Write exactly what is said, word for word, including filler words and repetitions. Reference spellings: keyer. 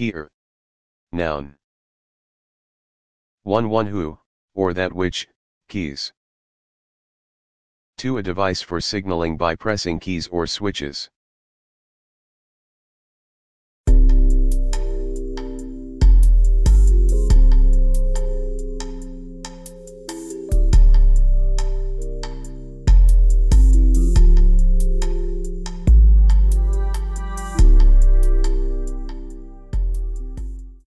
Keyer. Noun. one. One who, or that which, keys. two. A device for signaling by pressing keys or switches.